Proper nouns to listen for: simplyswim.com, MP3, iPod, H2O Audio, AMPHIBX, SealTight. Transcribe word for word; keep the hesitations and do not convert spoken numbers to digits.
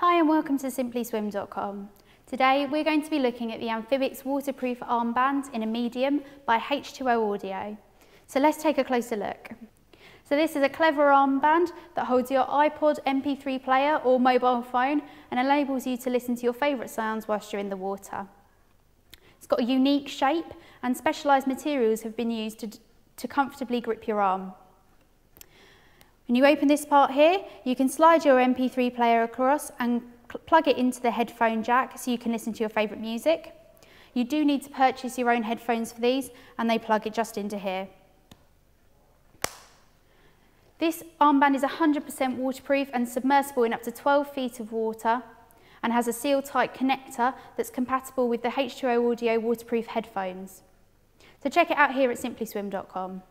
Hi and welcome to simply swim dot com. Today we're going to be looking at the AMPHIBX waterproof armband in a medium by H two O Audio. So let's take a closer look. So this is a clever armband that holds your iPod, M P three player or mobile phone and enables you to listen to your favourite sounds whilst you're in the water. It's got a unique shape and specialised materials have been used to, to comfortably grip your arm. When you open this part here, you can slide your M P three player across and plug it into the headphone jack so you can listen to your favourite music. You do need to purchase your own headphones for these and they plug it just into here. This armband is one hundred percent waterproof and submersible in up to twelve feet of water and has a seal-tight connector that's compatible with the H two O Audio waterproof headphones. So check it out here at simply swim dot com.